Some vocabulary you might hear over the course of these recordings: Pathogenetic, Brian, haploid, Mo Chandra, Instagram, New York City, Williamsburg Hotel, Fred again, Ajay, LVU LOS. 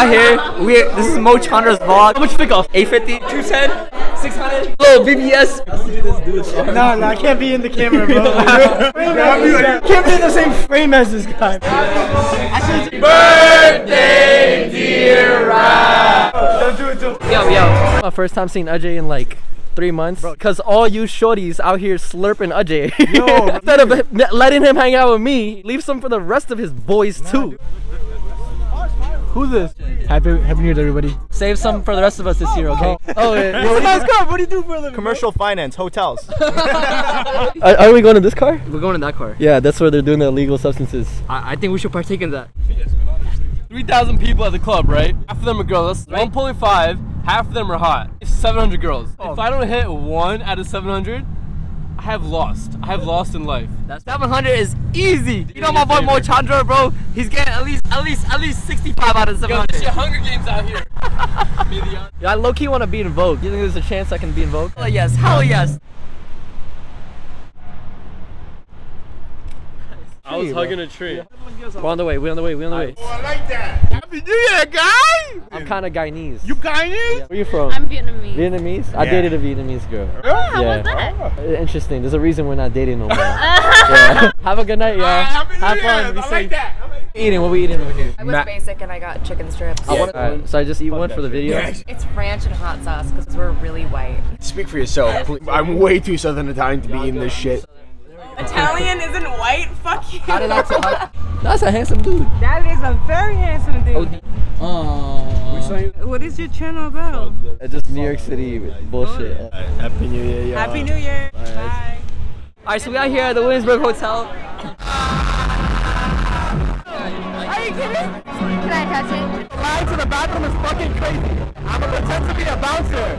out here. This is Mo Chandra's vlog. How much pick off? 850, 210, 600. Hello, BBS. No, I can't be in the camera, bro. Can't be in the same frame as this guy. Birthday, dear Rob. Don't do it, don't. Yo. My first time seeing Ajay in like 3 months, bro, cause all you shorties out here slurping Ajay. Yo, instead of letting him hang out with me, leave some for the rest of his boys too. Who's this? Happy New Year to everybody. Save some for the rest of us this year, okay? Oh, yeah. What do you do for a living? Commercial finance, hotels. Are we going to this car? We're going in that car. Yeah, that's where they're doing the illegal substances. I think we should partake in that. 3,000 people at the club, right? Half of them are girls, right? 1.5, half of them are hot. It's 700 girls. Oh. If I don't hit one out of 700, I have lost. I have lost in life. That's 700 is easy. You know my boy Mo Chandra, bro. He's getting at least 65 out of 700. Yo, this Hunger Games out here. Yeah, I low-key want to be in Vogue. You think there's a chance I can be in Vogue? Hell yes. Hell yes. I was hugging a tree. Yeah. We're on the way. Oh, I like that. Happy New Year, guy! I'm kind of Guyanese. You Guyanese? Yeah. Where you from? I'm Vietnamese. Vietnamese? Yeah. I dated a Vietnamese girl. Oh, how was that? Oh. Interesting. There's a reason we're not dating no more. Yeah. Have a good night, y'all. Have fun. I like that. Eating. What we eating over here? I was basic and I got chicken strips. Yeah. Right, so I just eat one for the video. Yes. It's ranch and hot sauce because we're really white. Speak for yourself. Please. I'm way too Southern Italian to be eating this shit. Italian isn't white, fuck you. That's a handsome dude. That is a very handsome dude. What is your channel about? It's just New York City bullshit. Happy New Year, y'all. Happy New Year. Bye. Bye. Alright, so we out here at the Williamsburg Hotel. Are you kidding? Can I touch it? Flying to the bathroom is fucking crazy. I'm gonna pretend to be a bouncer.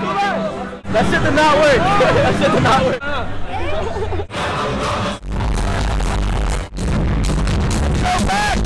Whoa. That shit did not work. That shit did not work. Go back!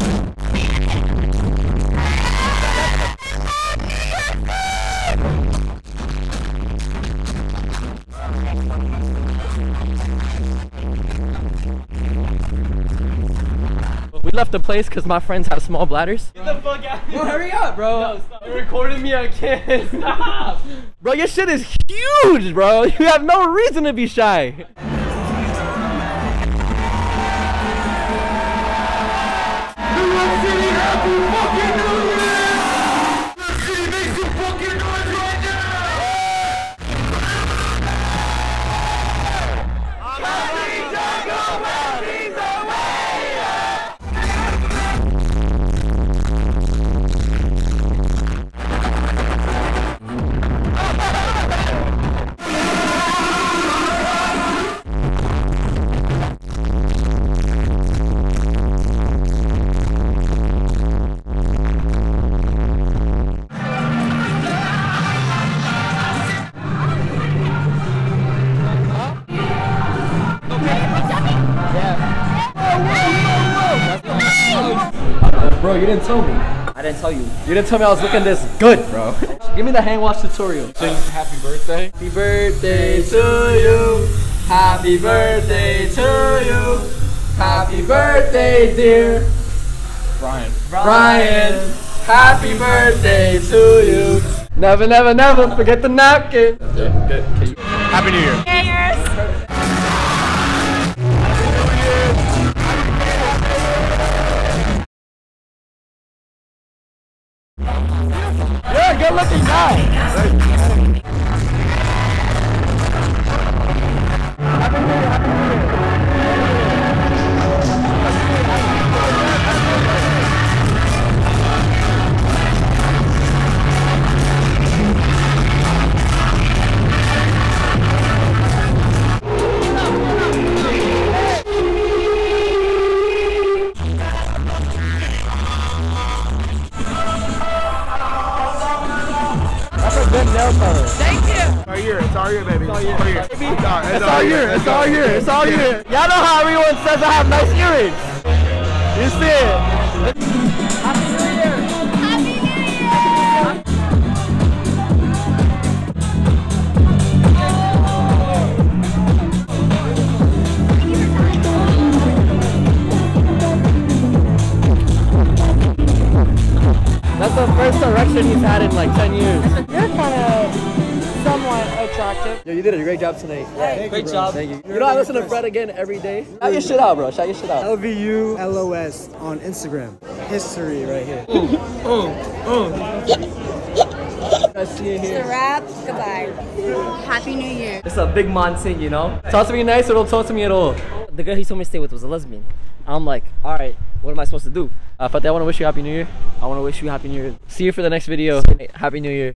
We left the place because my friends have small bladders. Get the fuck out of here. Well, hurry up, bro. No, stop. You're recording me, I can't. Stop. Bro, your shit is huge, bro. You have no reason to be shy. Bro, you didn't tell me. I didn't tell you. You didn't tell me I was looking this good, bro. Give me the hand wash tutorial. Sing happy birthday. Happy birthday to you. Happy birthday to you. Happy birthday, dear Brian. Happy birthday to you. Never, never, never forget the napkin. Happy New Year. Good looking guy. It's all you. Y'all know how everyone says I have nice earrings. You see it. Happy New Year. Happy New Year. city has had in like 10 years. You're kind of somewhat attractive. Yo, you did a great job tonight. Yeah, great job. Thank you. You know, I listen to Fred again every day. Shout your shit out, bro. Shout your shit out. LVU LOS on Instagram. History right here. It's a wrap. Goodbye. Happy New Year. It's a big monsoon, you know? Talk to me nice or don't talk to me at all. The girl he told me to stay with was a lesbian. I'm like, alright, what am I supposed to do? Fateh, I want to wish you Happy New Year. I want to wish you Happy New Year. See you for the next video. Happy New Year.